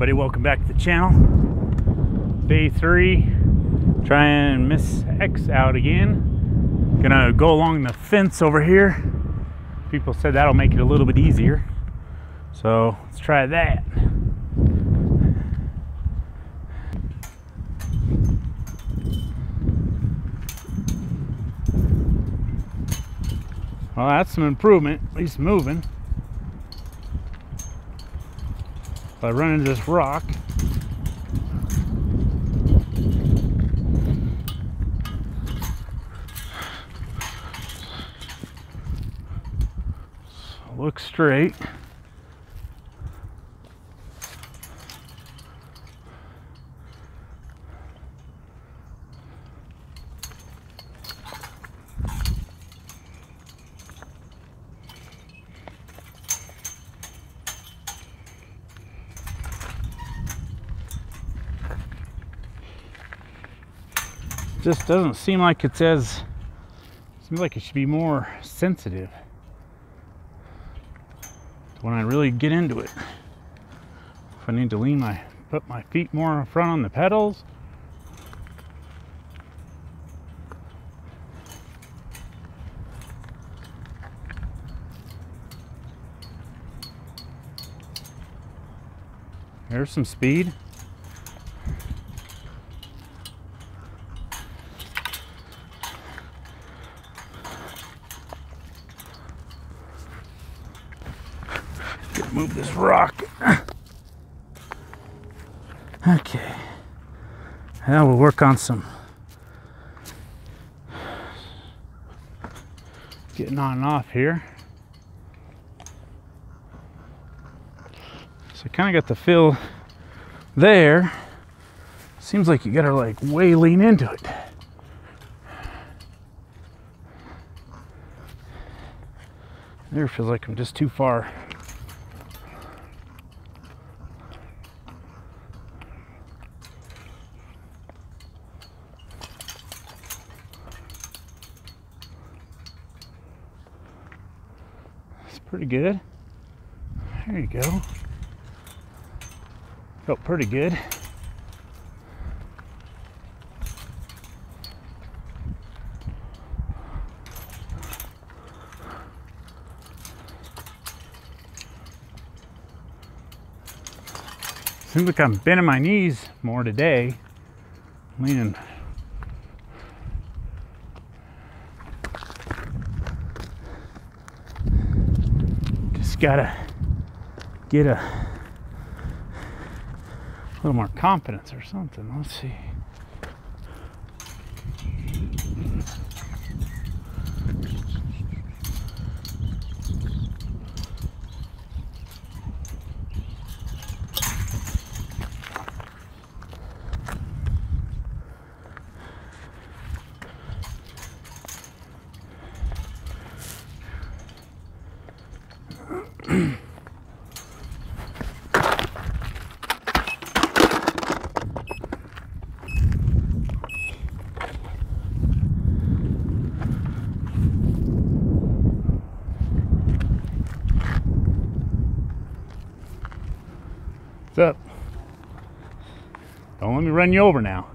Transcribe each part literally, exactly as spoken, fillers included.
everybody, welcome back to the channel. Day three, trying Miss X out again. Gonna go along the fence over here. People said that'll make it a little bit easier. So let's try that. Well, that's some improvement, at least moving. If I run into this rock. So look straight. Just doesn't seem like it says, seems like it should be more sensitive when I really get into it. If I need to lean my, put my feet more in front on the pedals. There's some speed. Move this rock. Okay. Now we'll work on some getting on and off here. So I kind of got the feel there. Seems like you gotta like way lean into it. There feels like I'm just too far. Pretty good. There you go. Felt pretty good. Seems like I'm bending my knees more today. Leaning. Gotta get a, a little more confidence or something. Let's see. Up. Don't let me run you over now.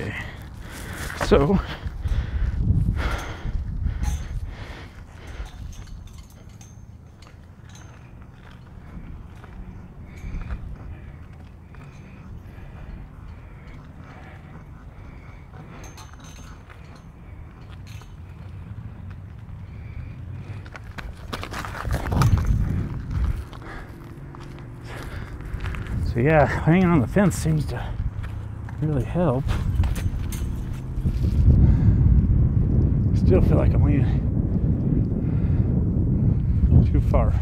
Okay, so so So yeah, hanging on the fence seems to really help. Still feel like I'm leaning too far.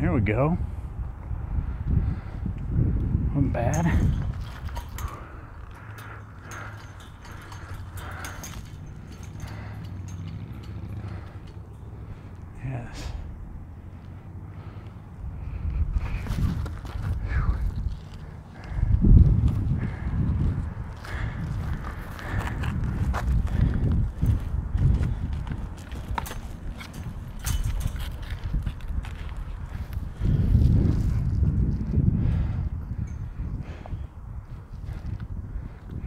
There we go. Not bad. Yes.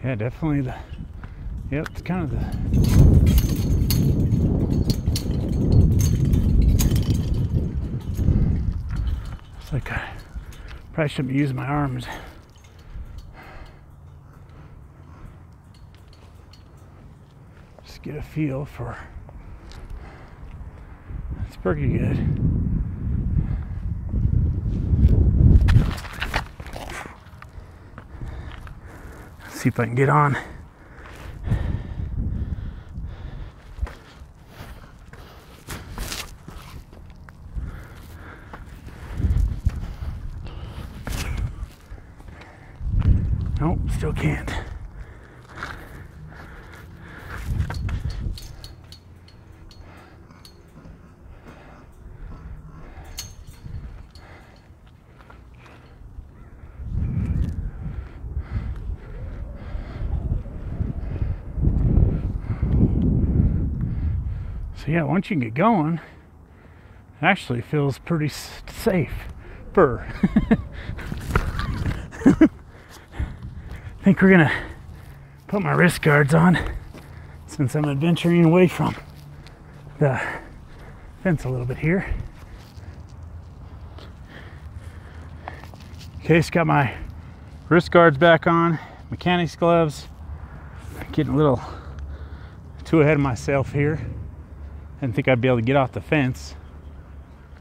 Yeah, definitely the, yep, it's kind of the, it's like I probably shouldn't be using my arms. Just get a feel for, it's pretty good. See if I can get on. Nope, still can't. So yeah, once you can get going, it actually feels pretty safe. Burr. I think we're gonna put my wrist guards on since I'm adventuring away from the fence a little bit here. Okay, so got my wrist guards back on, mechanics gloves. Getting a little too ahead of myself here. Didn't think I'd be able to get off the fence.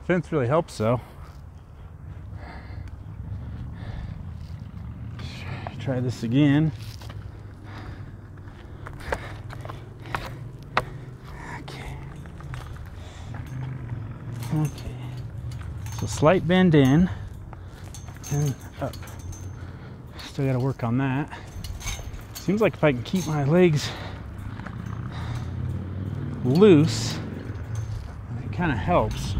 The fence really helps though. Try this again. Okay. Okay. So slight bend in and up. Still gotta work on that. Seems like if I can keep my legs loose, kind of helps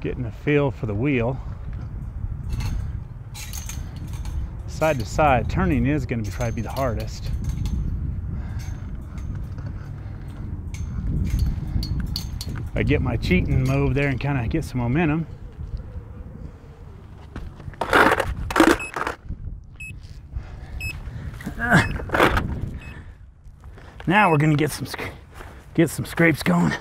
getting a feel for the wheel. Side to side turning is going to probably be the hardest. If I get my cheating move there and kind of get some momentum, now we're going to get some get some scrapes going.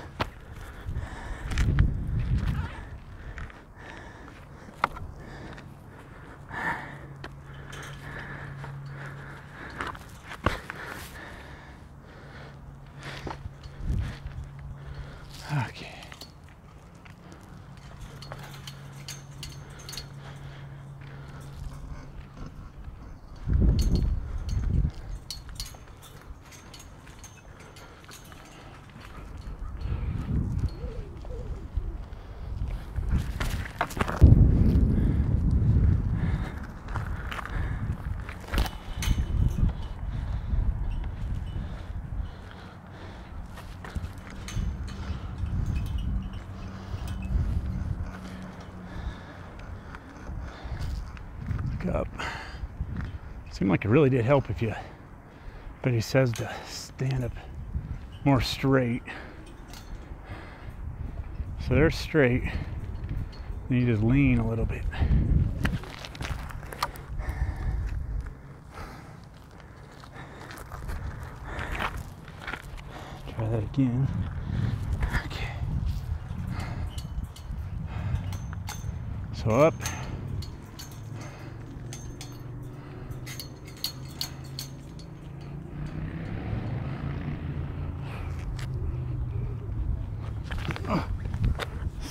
Okay. Up. Seemed like it really did help if you, but he says to stand up more straight. So they're straight, then you just lean a little bit. Try that again. Okay. So up.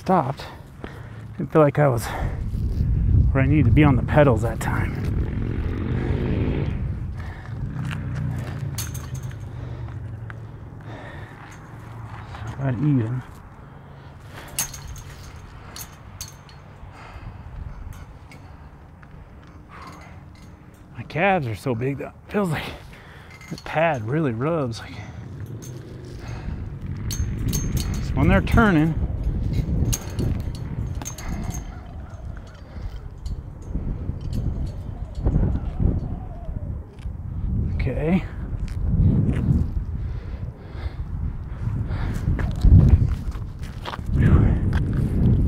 stopped, I didn't feel like I was where I needed to be on the pedals that time. Not even. My calves are so big that it feels like the pad really rubs. Like, so when they're turning, okay.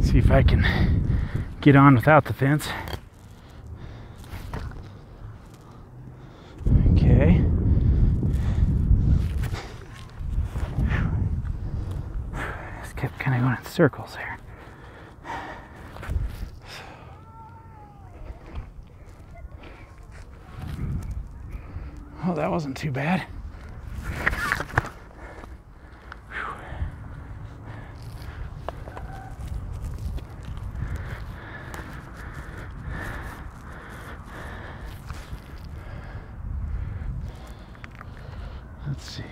See if I can get on without the fence. Okay. Just kept kind of going in circles there. Oh, that wasn't too bad. Let's see.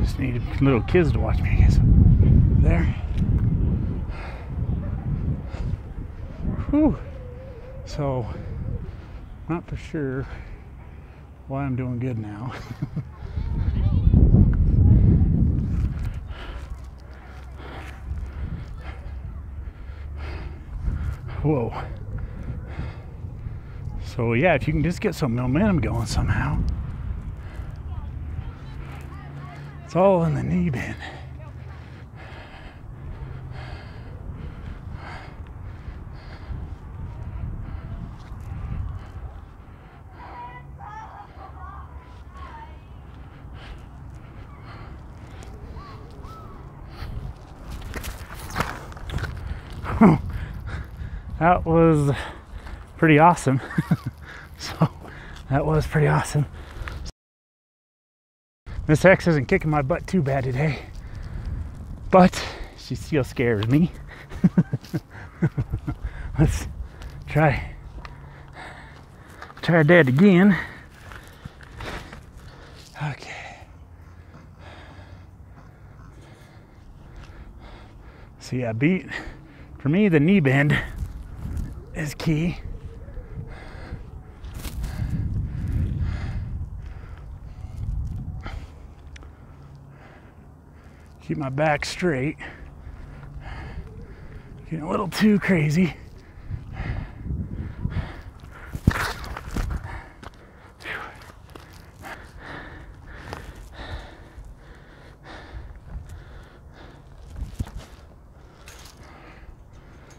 Just needed little kids to watch me, I guess. There. Whew. So, not for sure why I'm doing good now. Whoa. So yeah, if you can just get some momentum going somehow. It's all in the knee bend. That was pretty awesome. So that was pretty awesome. Miss X isn't kicking my butt too bad today, but she still scares me. Let's try try that again. Okay. See, I beat, for me, the knee bend is key. Keep my back straight. Getting a little too crazy.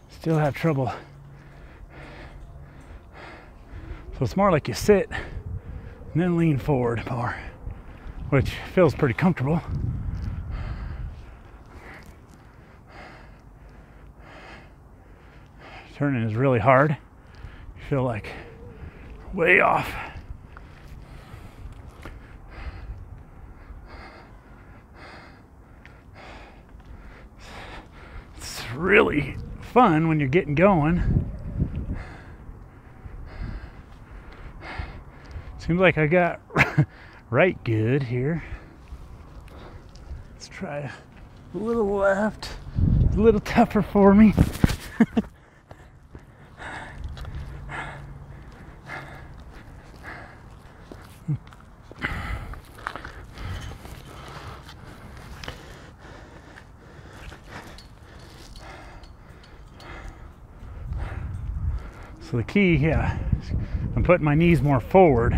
Still have trouble. So it's more like you sit and then lean forward more, which feels pretty comfortable. Turning is really hard. You feel like way off. It's really fun when you're getting going. Seems like I got right good here. Let's try a little left. It's a little tougher for me. So the key, yeah, I'm putting my knees more forward.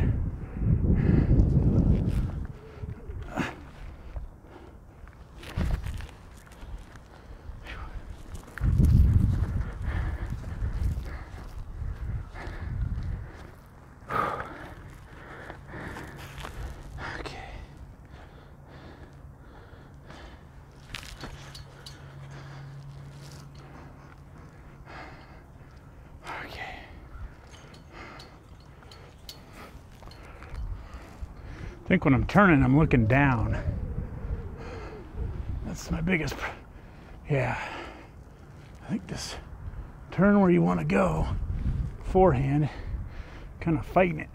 Okay. I think when I'm turning, I'm looking down. That's my biggest, yeah. I think this turn where you want to go, forehand, kind of fighting it.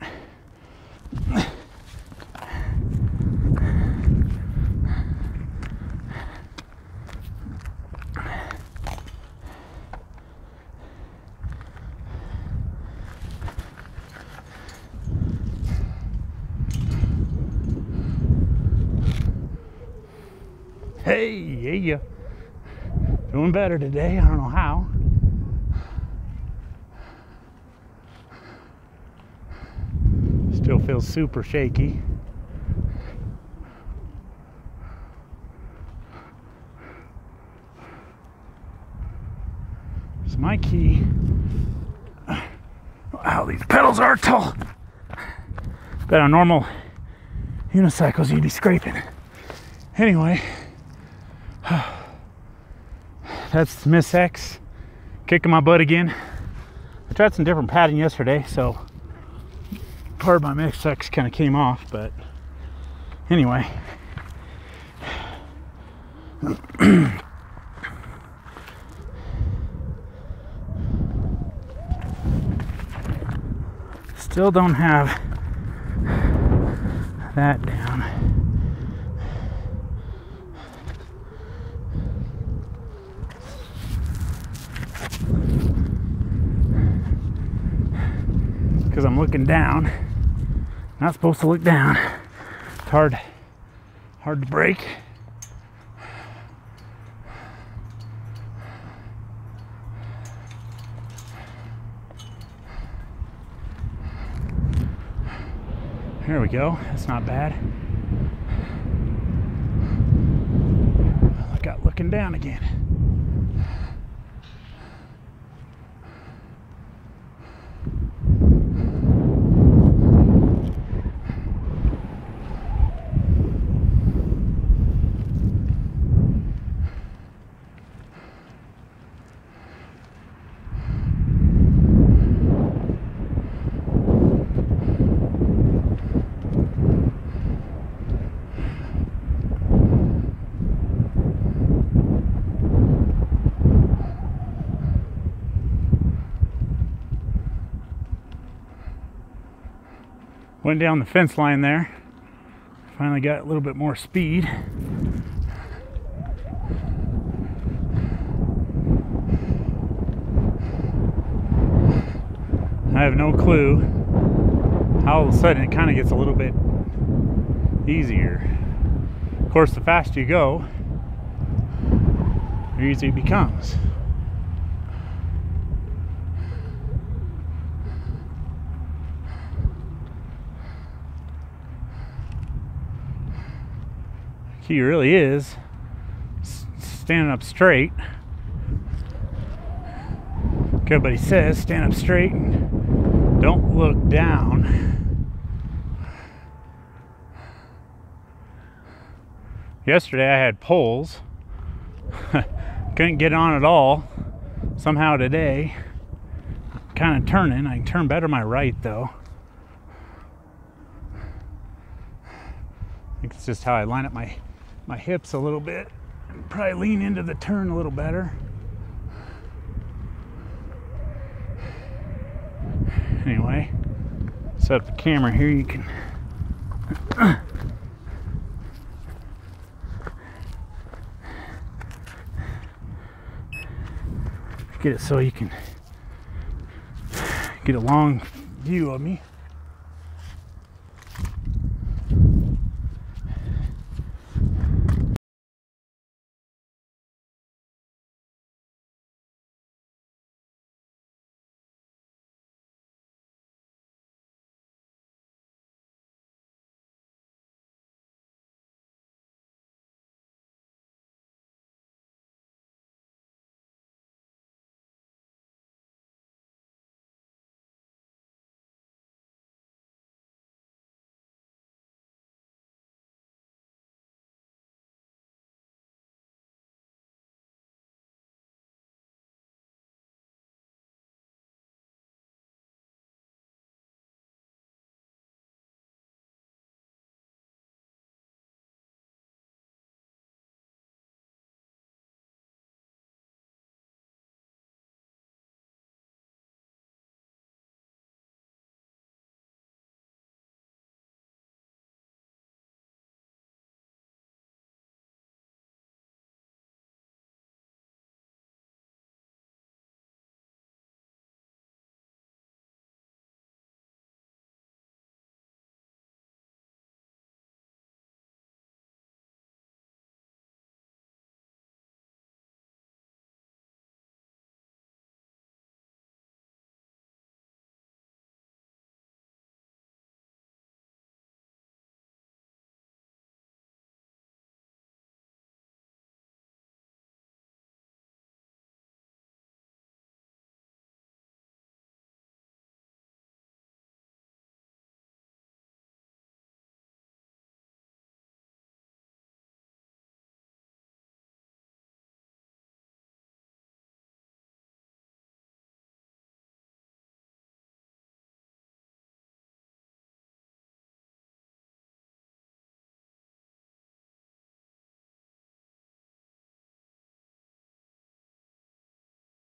Hey, yeah, doing better today. I don't know how. Still feels super shaky. It's my key. Wow, these pedals are tall. Bet on normal unicycles you'd be scraping. Anyway. That's Miss X kicking my butt again. I tried some different padding yesterday, so part of my Miss X kind of came off, but anyway. Still don't have that down. Because I'm looking down, not supposed to look down. It's hard, hard to brake. Here we go. That's not bad. I got looking down again. Went down the fence line there. Finally got a little bit more speed. I have no clue how all of a sudden it kind of gets a little bit easier. Of course, the faster you go, the easier it becomes. Key really is standing up straight. Everybody says stand up straight and don't look down. Yesterday I had poles. Couldn't get on at all. Somehow today I'm kind of turning. I can turn better my right though. I think it's just how I line up my my hips a little bit, and probably lean into the turn a little better. Anyway, set up the camera here, you can get it so you can get a long view of me.